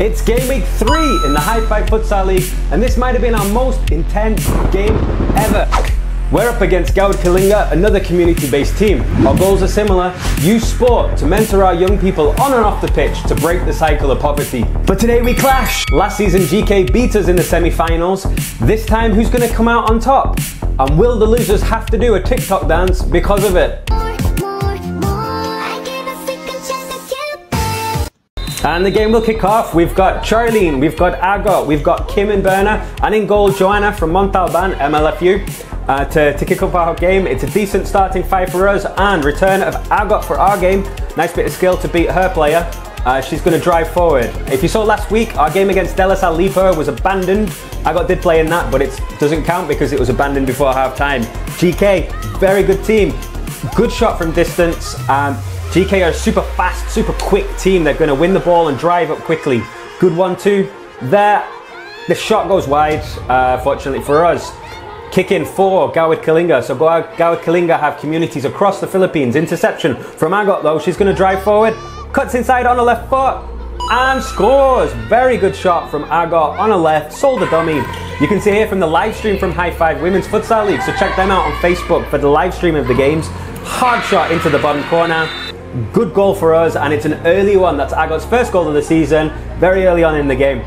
It's game week 3 in the Hi5 Futsal League, and this might have been our most intense game ever. We're up against Gawad Kalinga, another community-based team. Our goals are similar: use sport to mentor our young people on and off the pitch to break the cycle of poverty. But today we clash. Last season GK beat us in the semi-finals. This time, who's going to come out on top? And will the losers have to do a TikTok dance because of it? And the game will kick off. We've got Charlene, we've got Agot, we've got Kim and Berna, and in goal Joanna from Montalban, MLFU. To kick off our game, it's a decent starting five for us, and return of Agot for our game. Nice bit of skill to beat her player. She's going to drive forward. If you saw last week, our game against De La Salle-Lipa was abandoned. Agot did play in that, but it doesn't count because it was abandoned before half-time. GK, very good team. Good shot from distance. GK are a super fast, super quick team. They're going to win the ball and drive up quickly. Good 1-2 there. The shot goes wide, fortunately for us. Kick in for Gawad Kalinga. So Gawad Kalinga have communities across the Philippines. Interception from Agot though. She's going to drive forward. Cuts inside on the left foot and scores. Very good shot from Agot on the left. Sold the dummy. You can see here from the live stream from Hi5 Women's Futsal League. So check them out on Facebook for the live stream of the games. Hard shot into the bottom corner. Good goal for us, and it's an early one. That's Agot's first goal of the season, very early on in the game.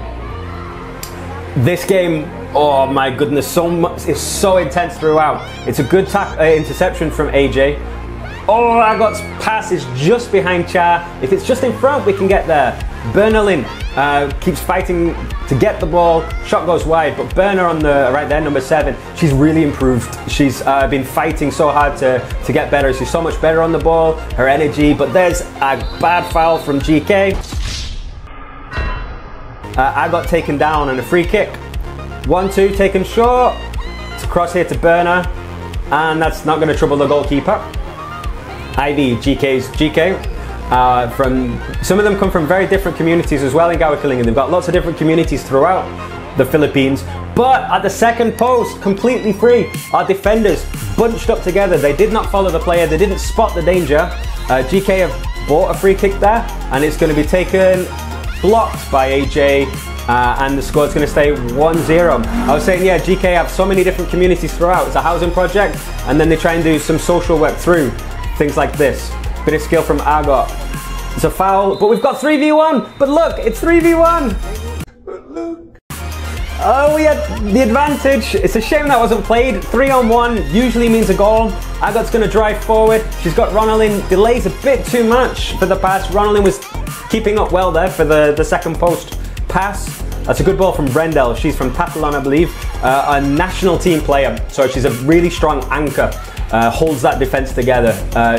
This game, oh my goodness, so much, it's so intense throughout. It's a good interception from AJ. Oh, Agot's pass is just behind Cha. If it's just in front, we can get there. Bernalin keeps fighting to get the ball. Shot goes wide, but Berna on the right there, number 7, she's really improved. She's been fighting so hard to get better. She's so much better on the ball, her energy. But there's a bad foul from GK. Agot taken down and a free kick. 1-2 taken short. It's a cross here to Berna, and that's not going to trouble the goalkeeper. Ivy, GK. From some of them come from very different communities as well in Gawad Kalinga. They've got lots of different communities throughout the Philippines. But at the second post, completely free, our defenders bunched up together. They did not follow the player. They didn't spot the danger. GK have bought a free kick there, and it's going to be taken, blocked by AJ, and the score's going to stay 1-0. I was saying, yeah, GK have so many different communities throughout. It's a housing project, and then they try and do some social work through things like this. Bit of skill from Agot. It's a foul, but we've got 3v1. But look, it's 3v1. But look. Oh, we had the advantage. It's a shame that wasn't played. 3-on-1 usually means a goal. Agot's going to drive forward. She's got Ronalyn. Delays a bit too much for the pass. Ronalyn was keeping up well there for the second post pass. That's a good ball from Brendel. She's from Catalan, I believe. A national team player. So she's a really strong anchor. Holds that defense together,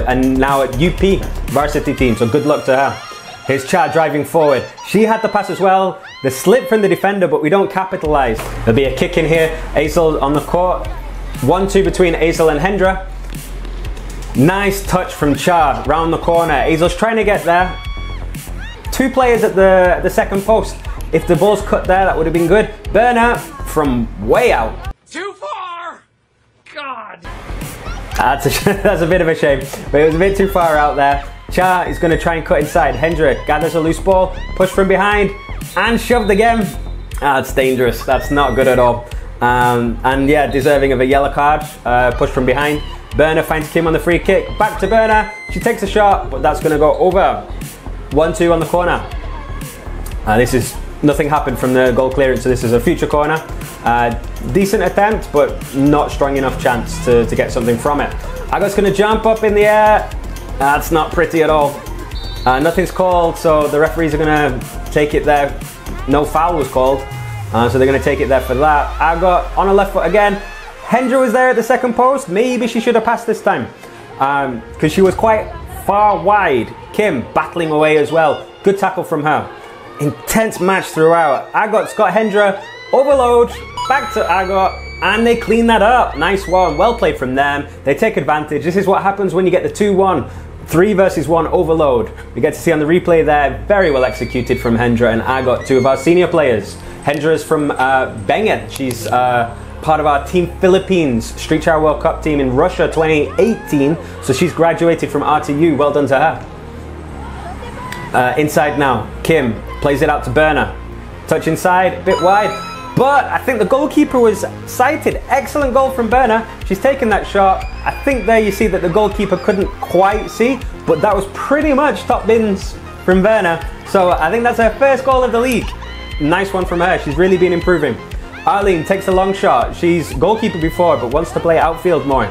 and now at UP varsity team, so good luck to her. Here's Cha driving forward. She had the pass as well. The slip from the defender, but we don't capitalize. There'll be a kick in here. Aisel on the court. 1-2 between Aisel and Hendra. Nice touch from Cha round the corner. Aisel's trying to get there. Two players at the second post. If the ball's cut there, that would have been good. Berna from way out. Too far. God. That's a bit of a shame, but it was a bit too far out there. Cha is going to try and cut inside. Hendra gathers a loose ball, push from behind, and shoved again. That's dangerous. That's not good at all. And yeah, deserving of a yellow card. Push from behind. Berna finds Kim on the free kick. Back to Berna. She takes a shot, but that's going to go over. 1-2 on the corner. This is nothing happened from the goal clearance, so this is a future corner. Decent attempt, but not strong enough chance to get something from it. Agot's going to jump up in the air. That's not pretty at all. Nothing's called, so the referees are going to take it there. No foul was called, so they're going to take it there for that. Agot on a left foot again. Hendra was there at the second post. Maybe she should have passed this time, because she was quite far wide. Kim battling away as well. Good tackle from her. Intense match throughout. Agot's got Hendra. Overload, back to Agot, and they clean that up. Nice one, well played from them. They take advantage. This is what happens when you get the 2-1. 3 versus 1 overload. We get to see on the replay there, very well executed from Hendra and Agot, two of our senior players. Hendra is from Benguet. She's part of our Team Philippines Street Child World Cup team in Russia 2018. So she's graduated from RTU, well done to her. Inside now, Kim plays it out to Berna. Touch inside, a bit wide, but I think the goalkeeper was sighted. Excellent goal from Berna. She's taken that shot. I think there you see that the goalkeeper couldn't quite see, but that was pretty much top bins from Berna. So I think that's her first goal of the league. Nice one from her. She's really been improving. Arlene takes a long shot. She's goalkeeper before, but wants to play outfield more.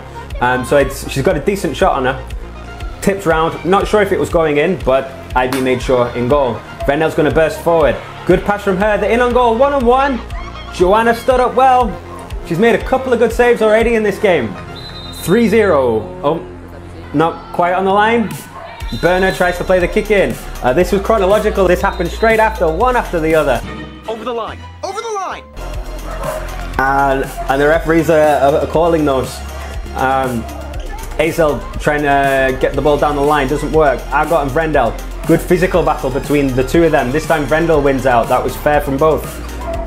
She's got a decent shot on her. Tipped round. Not sure if it was going in, but Ivy made sure in goal. Vernel's going to burst forward. Good pass from her. They're in on goal, one-on-one. Joanna stood up well. She's made a couple of good saves already in this game. 3-0. Oh, not quite on the line. Berna tries to play the kick in. This was chronological. This happened straight after, one after the other. Over the line. Over the line. And the referees are calling those. Azel trying to get the ball down the line. Doesn't work. Argot and Vrendel. Good physical battle between the two of them. This time Vrendel wins out. That was fair from both.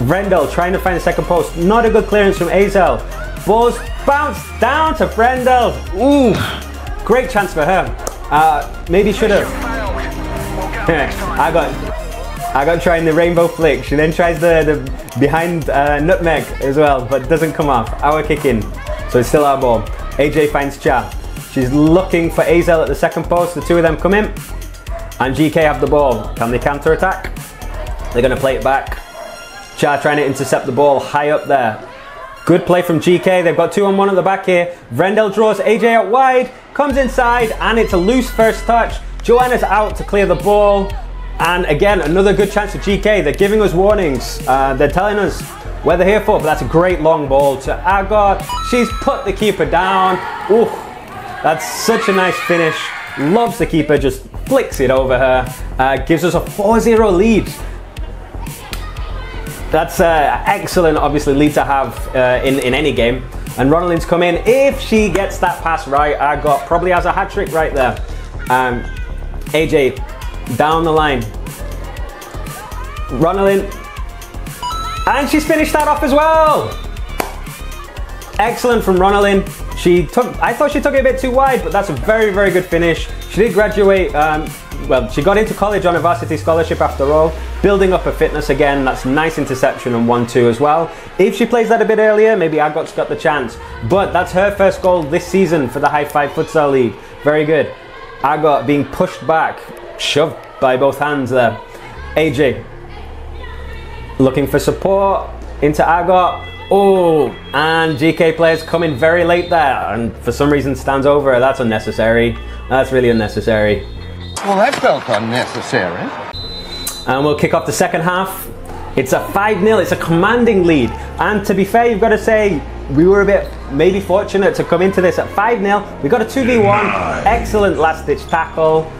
Vrendel trying to find the second post. Not a good clearance from Azel. Ball's bounced down to Vrendel. Ooh, great chance for her. Maybe should have. I got trying the rainbow flick. She then tries the behind nutmeg as well, but doesn't come off. Our kick in. So it's still our ball. AJ finds Cha. She's looking for Azel at the second post. The two of them come in. And GK have the ball. Can they counter-attack? They're going to play it back. Cha trying to intercept the ball high up there. Good play from GK. They've got 2-on-1 at the back here. Vrendel draws AJ out wide. Comes inside. And it's a loose first touch. Joanna's out to clear the ball. And again, another good chance for GK. They're giving us warnings. They're telling us where they're here for. But that's a great long ball to Agot. She's put the keeper down. Ooh, that's such a nice finish. Loves the keeper, just flicks it over her. Gives us a 4-0 lead. That's excellent, obviously, lead to have in any game. And Ronalyn's come in. If she gets that pass right, Argot probably has a hat-trick right there. AJ, down the line. Ronalyn. And she's finished that off as well. Excellent from Ronalyn. I thought she took it a bit too wide, but that's a very, very good finish. She did graduate, she got into college on a varsity scholarship after all, building up her fitness again. That's nice interception and 1-2 as well. If she plays that a bit earlier, maybe Agot's got the chance. But that's her first goal this season for the Hi5 Futsal League. Very good. Argot being pushed back, shoved by both hands there. AJ looking for support into Argot. Oh, and GK players come in very late there, and for some reason stands over her. That's unnecessary. That's really unnecessary. Well, that felt unnecessary. And we'll kick off the second half. It's a 5-0. It's a commanding lead. And to be fair, you've got to say, we were a bit maybe fortunate to come into this at 5-0. We got a 2v1. Excellent last-ditch tackle.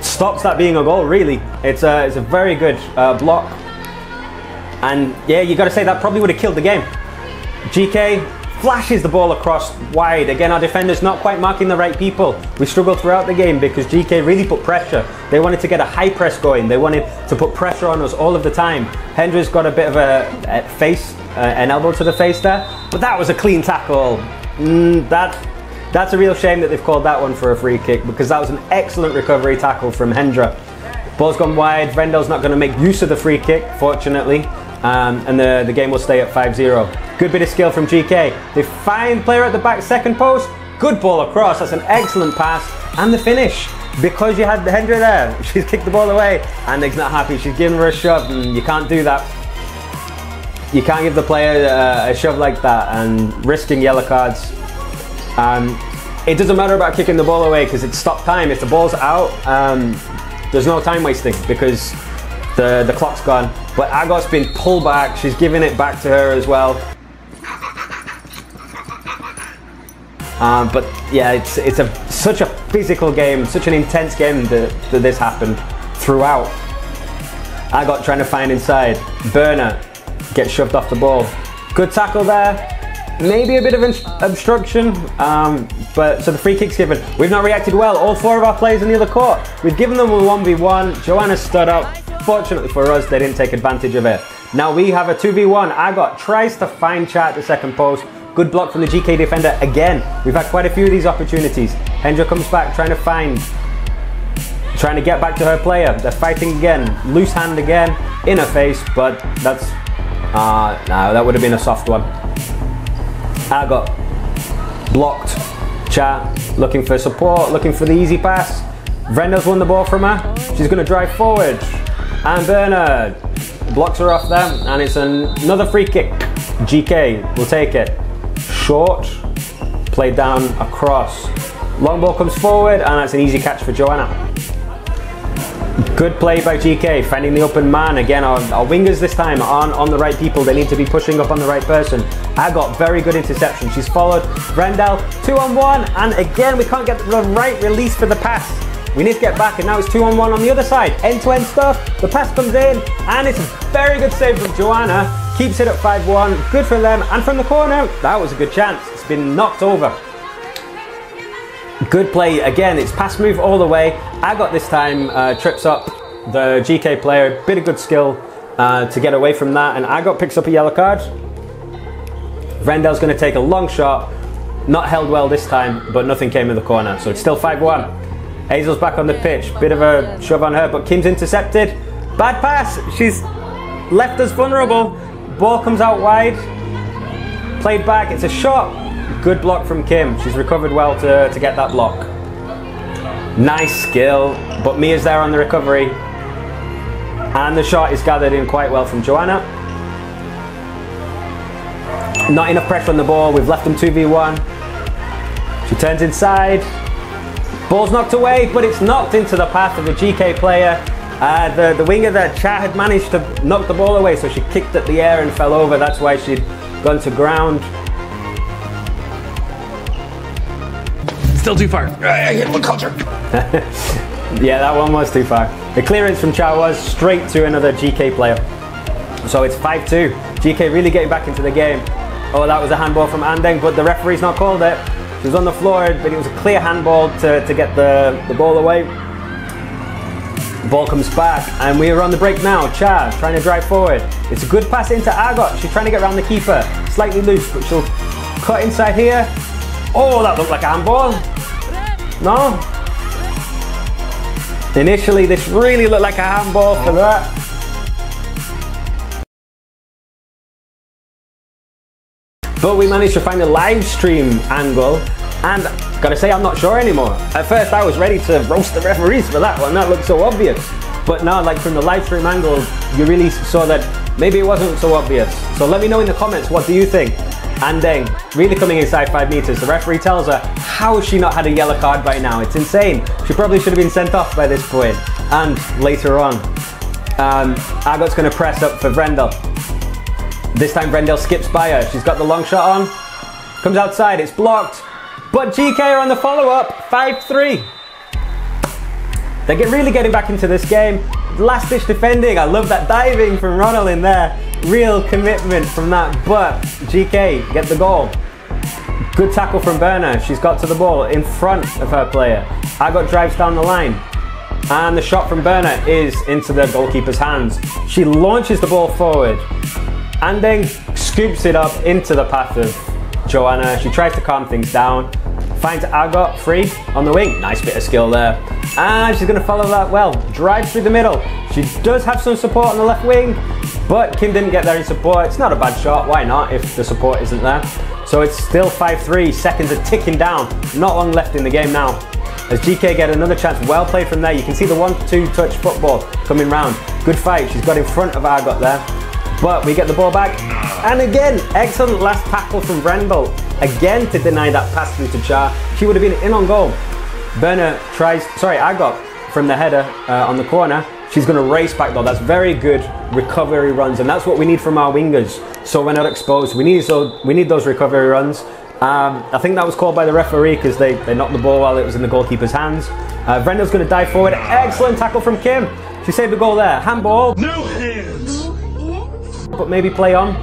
Stops that being a goal, really. It's a very good block. And yeah, you've got to say that probably would have killed the game. GK flashes the ball across wide. Again, our defenders not quite marking the right people. We struggled throughout the game because GK really put pressure. They wanted to get a high press going. They wanted to put pressure on us all of the time. Hendra's got a bit of an elbow to the face there. But that was a clean tackle. That's a real shame that they've called that one for a free kick, because that was an excellent recovery tackle from Hendra. Ball's gone wide. Vrendel's not going to make use of the free kick, fortunately. And the game will stay at 5-0. Good bit of skill from GK. They find player at the back, second post. Good ball across. That's an excellent pass. And the finish. Because you had Hendra there, she's kicked the ball away. And Andeg's not happy. She's giving her a shove. And you can't do that. You can't give the player a shove like that. And risking yellow cards. It doesn't matter about kicking the ball away because it's stop time. If the ball's out, there's no time wasting because the clock's gone. But Agot's been pulled back. She's giving it back to her as well. But yeah, it's such a physical game, such an intense game that this happened throughout. Argot trying to find inside. Berna gets shoved off the ball. Good tackle there. Maybe a bit of obstruction, so the free kick's given. We've not reacted well. All four of our players in the other court. We've given them a 1v1. Joanna stood up. Fortunately for us, they didn't take advantage of it. Now we have a 2v1. Argot tries to find Cha at the second post. Good block from the GK defender again. We've had quite a few of these opportunities. Hendra comes back trying to get back to her player. They're fighting again. Loose hand again. in a face, but that's no, that would have been a soft one. I got blocked. Chat looking for support, looking for the easy pass. Brenda's won the ball from her. She's going to drive forward, and Bernard blocks her off there, and it's another free kick. GK will take it. Short, played down across. Long ball comes forward, and that's an easy catch for Joanna. Good play by GK, finding the open man. Again, our wingers this time aren't on the right people. They need to be pushing up on the right person. I got very good interception. She's followed. Rendell, 2-on-1, and again, we can't get the right release for the pass. We need to get back, and now it's 2-on-1 on the other side. End-to-end stuff. The pass comes in, and it's a very good save from Joanna. Keeps it at 5-1. Good for them, and from the corner, that was a good chance. It's been knocked over. Good play again. It's pass move all the way. I got this time trips up the GK player. Bit of good skill to get away from that, and I got picks up a yellow card. Rendell's going to take a long shot. Not held well this time, but nothing came in the corner, so it's still 5-1. Hazel's back on the pitch. Bit of a shove on her, but Kim's intercepted. Bad pass. She's left us vulnerable. Ball comes out wide. Played back. It's a shot. Good block from Kim. She's recovered well to get that block. Nice skill, but Mia's there on the recovery. And the shot is gathered in quite well from Joanna. Not enough pressure on the ball. We've left them 2v1. She turns inside. Ball's knocked away, but it's knocked into the path of the GK player. The winger there, Cha, had managed to knock the ball away, so she kicked at the air and fell over. That's why she'd gone to ground. Still too far. I hit the culture. Yeah, that one was too far. The clearance from Chow was straight to another GK player. So it's 5-2. GK really getting back into the game. Oh, that was a handball from Andeng, but the referee's not called it. She was on the floor, but it was a clear handball to get the ball away. The ball comes back, and we are on the break now. Cha trying to drive forward. It's a good pass into Argot. She's trying to get around the keeper. Slightly loose, but she'll cut inside here. Oh, that looked like a handball. No. Initially, this really looked like a handball for that. But we managed to find a live stream angle, and gotta say, I'm not sure anymore. At first, I was ready to roast the referees for that one. That looked so obvious. But now, like from the live stream angle, you really saw that maybe it wasn't so obvious. So let me know in the comments, what do you think? Andeng really coming inside 5 meters. The referee tells her, how has she not had a yellow card by now? It's insane. She probably should have been sent off by this point. And later on, Agot's going to press up for Brendel. This time Brendel skips by her. She's got the long shot on. Comes outside. It's blocked. But GK are on the follow-up. 5-3. They're really getting back into this game. Last-ditch defending. I love that diving from Ronald in there. Real commitment from that, but GK get the goal. Good tackle from Berna. She's got to the ball in front of her player. Agot drives down the line, and the shot from Berna is into the goalkeeper's hands. She launches the ball forward, and then scoops it up into the path of Joanna. She tries to calm things down. Finds Agot free on the wing. Nice bit of skill there. And she's going to follow that well. Drives through the middle. She does have some support on the left wing, but Kim didn't get there in support. It's not a bad shot. Why not if the support isn't there? So it's still 5-3. Seconds are ticking down. Not long left in the game now. As GK get another chance. Well played from there. You can see the 1-2 touch football coming round. Good fight. She's got in front of Agot there. But we get the ball back. And again, excellent last tackle from Brendel. Again to deny that pass through to Cha. She would have been in on goal. Berna tries, sorry, Agot from the header on the corner. She's going to race back though. That's very good recovery runs, and that's what we need from our wingers. So we're not exposed. We need those recovery runs. I think that was called by the referee because they knocked the ball while it was in the goalkeeper's hands. Brenda's going to dive forward. Excellent tackle from Kim. She saved the goal there. Handball. No hands. But maybe play on.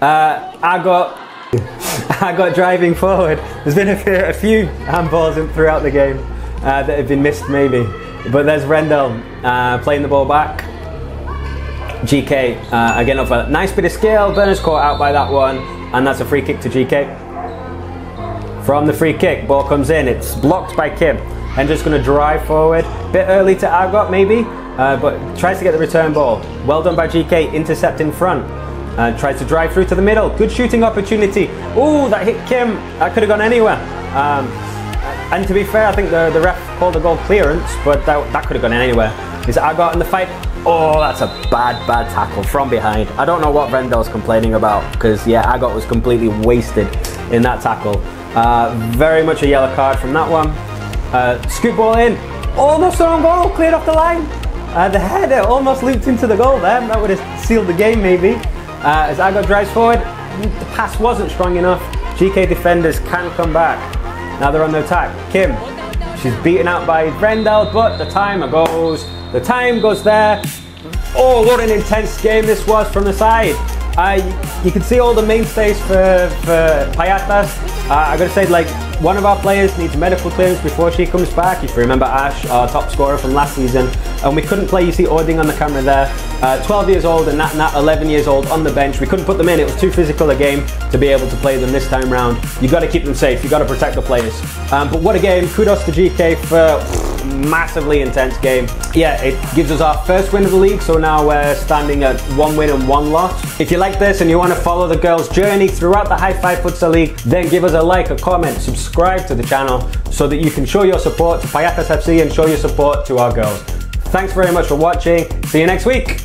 I got driving forward. There's been a few handballs throughout the game that have been missed maybe. But there's Rendell playing the ball back. GK again off a nice bit of skill. Bernard's caught out by that one, and that's a free kick to GK. From the free kick, ball comes in. It's blocked by Kim. And just going to drive forward. Bit early to Agot maybe. but tries to get the return ball. Well done by GK, intercept in front. And tries to drive through to the middle. Good shooting opportunity. Ooh, that hit Kim. That could have gone anywhere. And to be fair, I think the ref called the goal clearance, but that could have gone anywhere. Is Agot in the fight? Oh, that's a bad, bad tackle from behind. I don't know what Rendel's complaining about, because, yeah, Agot was completely wasted in that tackle. Very much a yellow card from that one. Scoop ball in. Almost on goal, cleared off the line. The header almost looped into the goal there. That would have sealed the game, maybe. As Agot drives forward, the pass wasn't strong enough. GK defenders can come back. Now they're on the attack. Kim, she's beaten out by Rendell, but the timer goes. The time goes there. Oh, what an intense game this was from the side. You can see all the mainstays for Payatas. I gotta say, like, one of our players needs medical clearance before she comes back. If you remember Ash, our top scorer from last season, and we couldn't play. You see Ording on the camera there, 12 years old, and Nat 11 years old on the bench. We couldn't put them in. It was too physical a game to be able to play them this time round. You got to keep them safe. You got to protect the players. But what a game! Kudos to GK for massively intense game. Yeah, it gives us our first win of the league. So now we're standing at 1 win and 1 loss. If you like this and you want to follow the girls' journey throughout the Hi5 Futsal League, then give us a like, a comment, subscribe to the channel so that you can show your support to Payatas FC and show your support to our girls. Thanks very much for watching. See you next week.